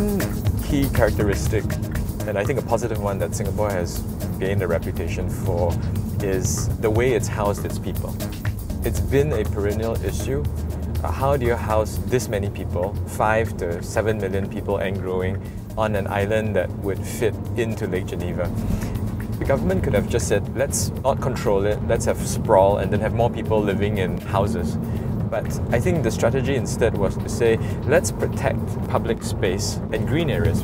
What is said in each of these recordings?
one key characteristic, and I think a positive one, that Singapore has gained a reputation for is the way it's housed its people. It's been a perennial issue. How do you house this many people, 5 to 7 million people and growing, on an island that would fit into Lake Geneva? The government could have just said, let's not control it, let's have sprawl and then have more people living in houses. But I think the strategy instead was to say, let's protect public space and green areas.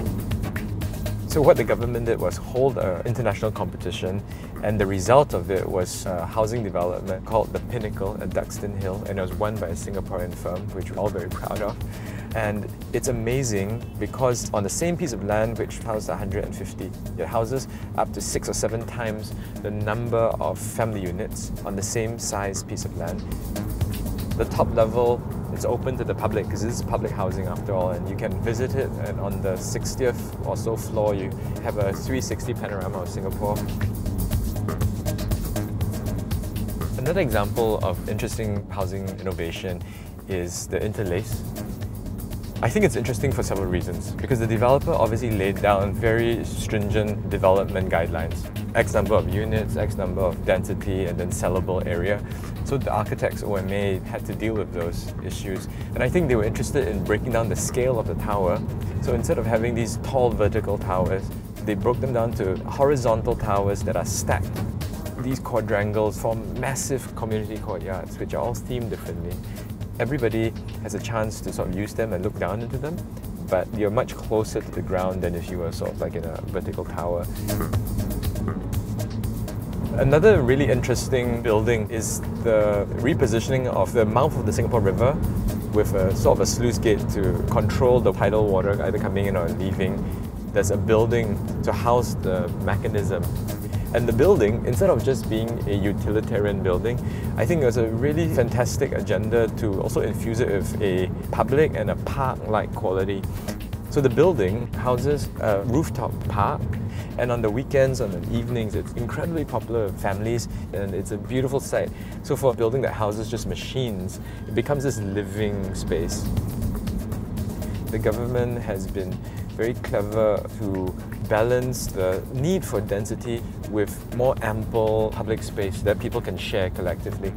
So what the government did was hold an international competition, and the result of it was a housing development called The Pinnacle at Duxton Hill, and it was won by a Singaporean firm, which we're all very proud of. And it's amazing because on the same piece of land, which housed 150, it houses up to 6 or 7 times the number of family units on the same size piece of land. The top level, it's open to the public because this is public housing after all, and you can visit it, and on the 60th or so floor you have a 360 panorama of Singapore. Another example of interesting housing innovation is the Interlace. I think it's interesting for several reasons, because the developer obviously laid down very stringent development guidelines. X number of units, X number of density, and then sellable area. So the architects, OMA, had to deal with those issues. And I think they were interested in breaking down the scale of the tower. So instead of having these tall vertical towers, they broke them down to horizontal towers that are stacked. These quadrangles form massive community courtyards, which are all themed differently. Everybody has a chance to sort of use them and look down into them, but you're much closer to the ground than if you were sort of like in a vertical tower. Another really interesting building is the repositioning of the mouth of the Singapore River with a sort of a sluice gate to control the tidal water either coming in or leaving. There's a building to house the mechanism. And the building, instead of just being a utilitarian building, I think it was a really fantastic agenda to also infuse it with a public and a park-like quality. So the building houses a rooftop park, and on the weekends, on the evenings, it's incredibly popular with families, and it's a beautiful sight. So for a building that houses just machines, it becomes this living space. The government has been very clever to balance the need for density with more ample public space that people can share collectively.